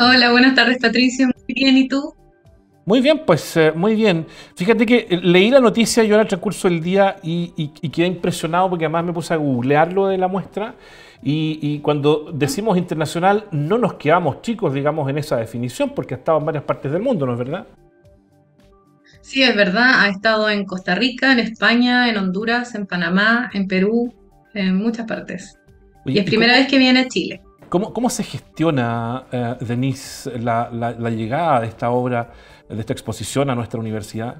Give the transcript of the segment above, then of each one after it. Hola, buenas tardes, Patricio. Muy bien, ¿y tú? Muy bien, pues, muy bien. Fíjate que leí la noticia yo en el transcurso del día y quedé impresionado porque además me puse a googlear lo de la muestra y cuando decimos internacional no nos quedamos chicos, digamos, en esa definición porque ha estado en varias partes del mundo, ¿no es verdad? Sí, es verdad. Ha estado en Costa Rica, en España, en Honduras, en Panamá, en Perú, en muchas partes. Oye, y es primera vez que viene a Chile. ¿Cómo se gestiona, Denise, la llegada de esta obra, de esta exposición a nuestra universidad?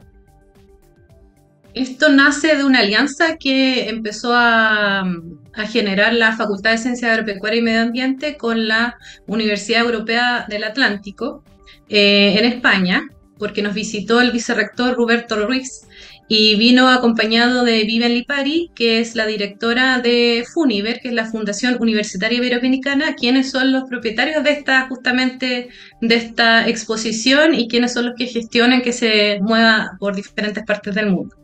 Esto nace de una alianza que empezó a generar la Facultad de Ciencias Agropecuarias y Medio Ambiente con la Universidad Europea del Atlántico en España, porque nos visitó el vicerrector Roberto Ruiz y vino acompañado de Vivian Lipari, que es la directora de FUNIVER, que es la Fundación Universitaria Iberoamericana, quienes son los propietarios de esta exposición y quienes son los que gestionan que se mueva por diferentes partes del mundo.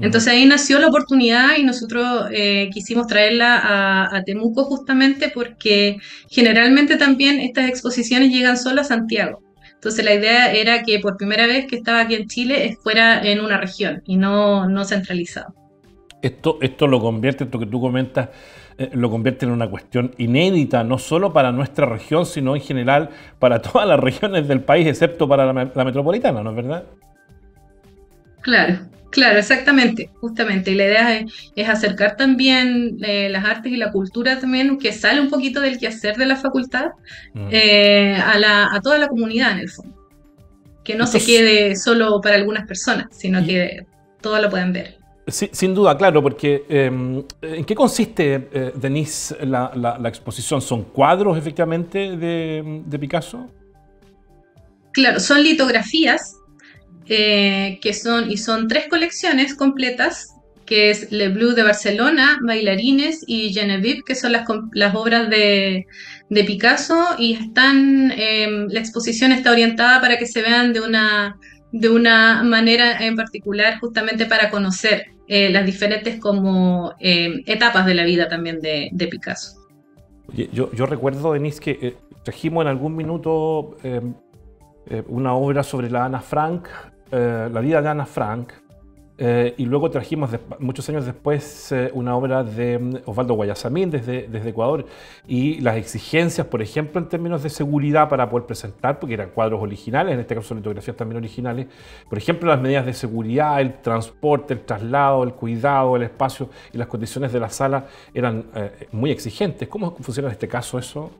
Entonces ahí nació la oportunidad y nosotros quisimos traerla a Temuco justamente porque generalmente también estas exposiciones llegan solo a Santiago. Entonces la idea era que por primera vez que estaba aquí en Chile fuera en una región y no centralizado. Esto lo convierte, esto que tú comentas, lo convierte en una cuestión inédita, no solo para nuestra región, sino en general para todas las regiones del país, excepto para la metropolitana, ¿no es verdad? Claro, exactamente, justamente. Y la idea es acercar también las artes y la cultura también, que sale un poquito del quehacer de la facultad, a toda la comunidad en el fondo. Que no se quede solo para algunas personas, sino que todos lo pueden ver. Sí, sin duda, claro, porque ¿en qué consiste, Denise, la exposición? ¿Son cuadros, efectivamente, de Picasso? Claro, son litografías. Son tres colecciones completas, que es Le Bleu de Barcelona, Bailarines y Genevieve, que son las obras de Picasso, y la exposición está orientada para que se vean de una manera en particular, justamente para conocer las diferentes etapas de la vida también de Picasso. Yo recuerdo, Denise, que trajimos en algún minuto una obra sobre la vida de Ana Frank, y luego trajimos muchos años después una obra de Osvaldo Guayasamín desde Ecuador, y las exigencias, por ejemplo, en términos de seguridad para poder presentar, porque eran cuadros originales, en este caso litografías también originales, por ejemplo, las medidas de seguridad, el transporte, el traslado, el cuidado, el espacio y las condiciones de la sala eran muy exigentes. ¿Cómo funciona en este caso eso?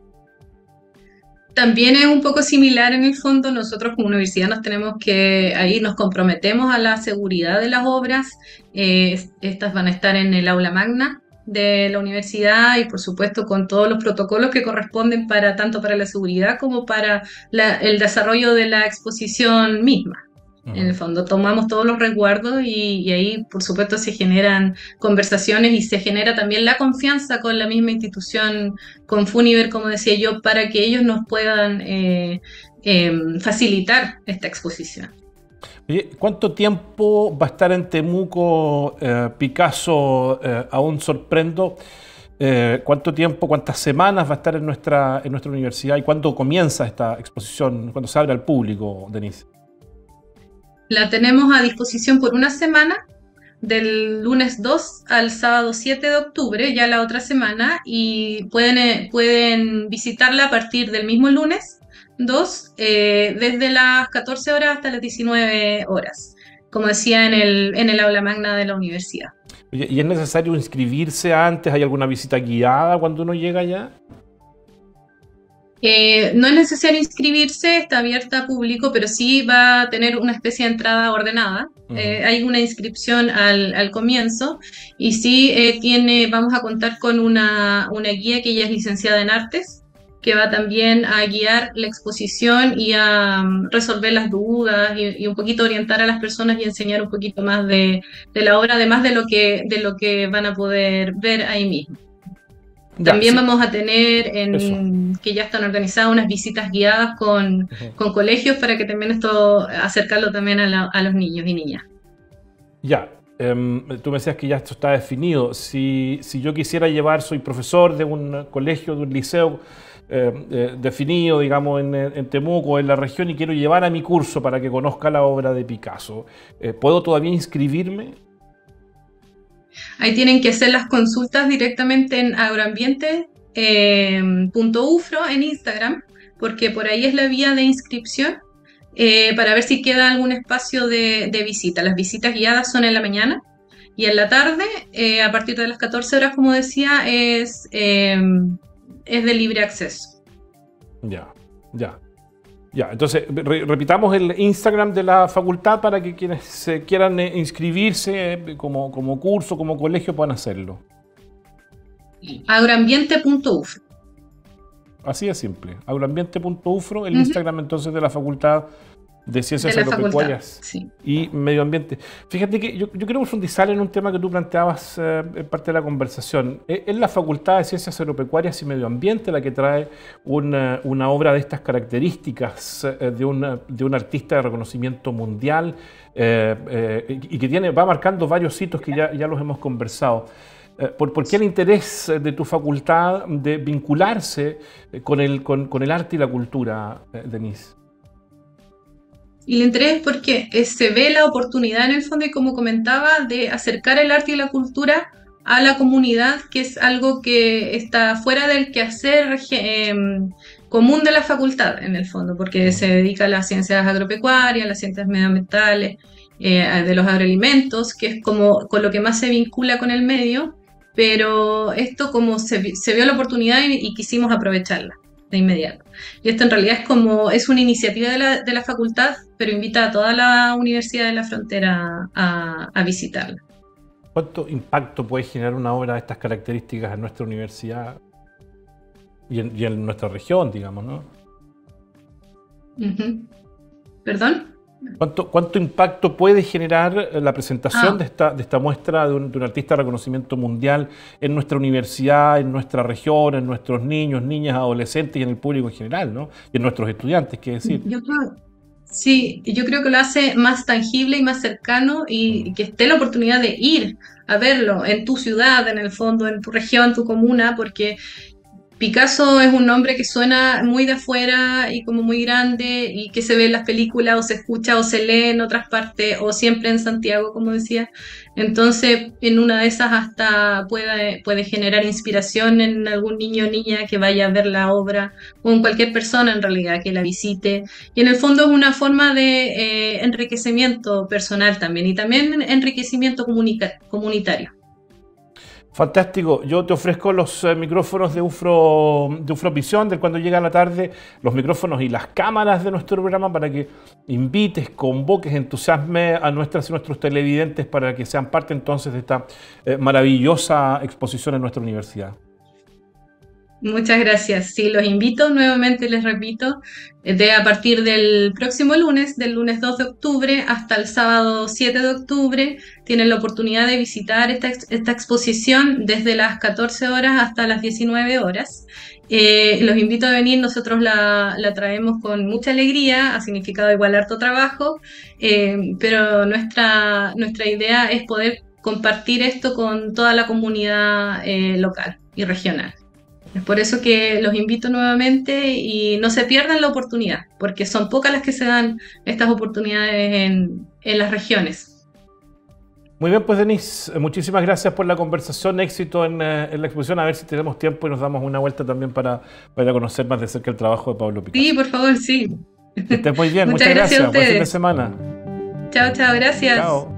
También es un poco similar en el fondo. Nosotros como universidad nos comprometemos a la seguridad de las obras. Estas van a estar en el Aula Magna de la universidad y por supuesto con todos los protocolos que corresponden tanto para la seguridad como para el desarrollo de la exposición misma. En el fondo tomamos todos los resguardos y ahí por supuesto se generan conversaciones y se genera también la confianza con la misma institución, con FUNIVER, como decía yo, para que ellos nos puedan facilitar esta exposición. Oye, ¿cuánto tiempo va a estar en Temuco Picasso? Aún sorprendo. ¿Cuánto tiempo, cuántas semanas va a estar en nuestra universidad y cuándo comienza esta exposición, cuándo se abre al público, Denise? La tenemos a disposición por una semana, del lunes 2 al sábado 7 de octubre, ya la otra semana, y pueden visitarla a partir del mismo lunes 2, desde las 14 horas hasta las 19 horas, como decía en el Aula Magna de la universidad. Oye, ¿y es necesario inscribirse antes? ¿Hay alguna visita guiada cuando uno llega allá? No es necesario inscribirse, está abierta a público, pero sí va a tener una especie de entrada ordenada. Hay una inscripción al comienzo y sí vamos a contar con una guía que ella es licenciada en artes, que va también a guiar la exposición y a resolver las dudas y un poquito orientar a las personas y enseñar un poquito más de la obra, además de lo que van a poder ver ahí mismo. También vamos a tener, que ya están organizadas, unas visitas guiadas con colegios para que también acercarlo también a los niños y niñas. Ya, tú me decías que ya esto está definido. Si yo quisiera soy profesor de un colegio, de un liceo, definido, digamos, en Temuco, en la región, y quiero llevar a mi curso para que conozca la obra de Picasso. ¿Puedo todavía inscribirme? Ahí tienen que hacer las consultas directamente en agroambiente.ufro en Instagram, porque por ahí es la vía de inscripción, para ver si queda algún espacio de visita. Las visitas guiadas son en la mañana y en la tarde, a partir de las 14 horas, como decía, es de libre acceso. Ya, entonces repitamos el Instagram de la facultad para que quienes quieran inscribirse como curso, como colegio, puedan hacerlo. Agroambiente.ufro. Así de simple, agroambiente.ufro, el Instagram entonces de la Facultad de Ciencias Agropecuarias y Medio Ambiente. Fíjate que yo quiero profundizar en un tema que tú planteabas en parte de la conversación. Es la Facultad de Ciencias Agropecuarias y Medio Ambiente la que trae una obra de estas características de un artista de reconocimiento mundial y que va marcando varios hitos que ya los hemos conversado. ¿Por qué el interés de tu facultad de vincularse con el arte y la cultura, Denise? Y el interés porque se ve la oportunidad, en el fondo, y como comentaba, de acercar el arte y la cultura a la comunidad, que es algo que está fuera del quehacer común de la facultad, en el fondo, porque se dedica a las ciencias agropecuarias, a las ciencias medioambientales, de los agroalimentos, que es como con lo que más se vincula con el medio, pero esto como se vio la oportunidad y quisimos aprovecharla de inmediato. Y esto en realidad es una iniciativa de la facultad, pero invita a toda la Universidad de la Frontera a visitarla. ¿Cuánto impacto puede generar una obra de estas características en nuestra universidad y en nuestra región, digamos, no? ¿Perdón? ¿Cuánto impacto puede generar la presentación de esta muestra de un artista de reconocimiento mundial en nuestra universidad, en nuestra región, en nuestros niños, niñas, adolescentes y en el público en general, ¿no? Y en nuestros estudiantes, ¿qué decir? Yo creo que lo hace más tangible y más cercano, y que esté la oportunidad de ir a verlo en tu ciudad, en el fondo, en tu región, tu comuna, porque Picasso es un nombre que suena muy de afuera y como muy grande, y que se ve en las películas o se escucha o se lee en otras partes o siempre en Santiago, como decía. Entonces, en una de esas hasta puede generar inspiración en algún niño o niña que vaya a ver la obra, o en cualquier persona en realidad que la visite. Y en el fondo es una forma de enriquecimiento personal también, y también enriquecimiento comunitario. Fantástico. Yo te ofrezco los micrófonos de Ufro Visión, de cuando llega la tarde, los micrófonos y las cámaras de nuestro programa, para que invites, convoques, entusiasme a nuestras y nuestros televidentes para que sean parte entonces de esta maravillosa exposición en nuestra universidad. Muchas gracias. Sí, los invito nuevamente, les repito, a partir del próximo lunes, del lunes 2 de octubre hasta el sábado 7 de octubre, tienen la oportunidad de visitar esta exposición desde las 14 horas hasta las 19 horas. Los invito a venir, nosotros la traemos con mucha alegría, ha significado igual harto trabajo, pero nuestra idea es poder compartir esto con toda la comunidad local y regional. Es por eso que los invito nuevamente y no se pierdan la oportunidad, porque son pocas las que se dan estas oportunidades en las regiones. Muy bien, pues Denise, muchísimas gracias por la conversación, éxito en la exposición, a ver si tenemos tiempo y nos damos una vuelta también para conocer más de cerca el trabajo de Pablo Picasso. Sí, por favor, sí. Que estés muy bien, muchas gracias a ustedes. Buen fin de semana. Chao, gracias. Chao.